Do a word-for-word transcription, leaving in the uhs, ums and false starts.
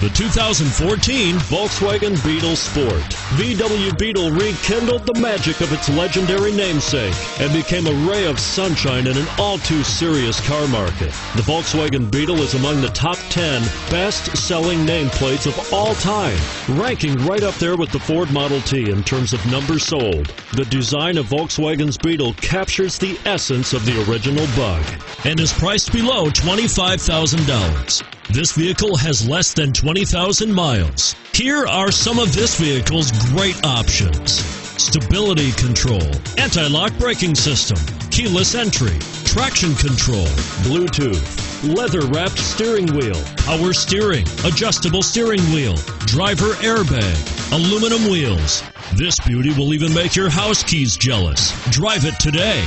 The two thousand fourteen Volkswagen Beetle Sport. V W Beetle rekindled the magic of its legendary namesake and became a ray of sunshine in an all-too-serious car market. The Volkswagen Beetle is among the top ten best-selling nameplates of all time, ranking right up there with the Ford Model T in terms of numbers sold. The design of Volkswagen's Beetle captures the essence of the original bug and is priced below twenty-five thousand dollars. This vehicle has less than twenty thousand miles. Here are some of this vehicle's great options: stability control, anti-lock braking system, keyless entry, traction control, Bluetooth, leather-wrapped steering wheel, power steering, adjustable steering wheel, driver airbag, aluminum wheels. This beauty will even make your house keys jealous. Drive it today.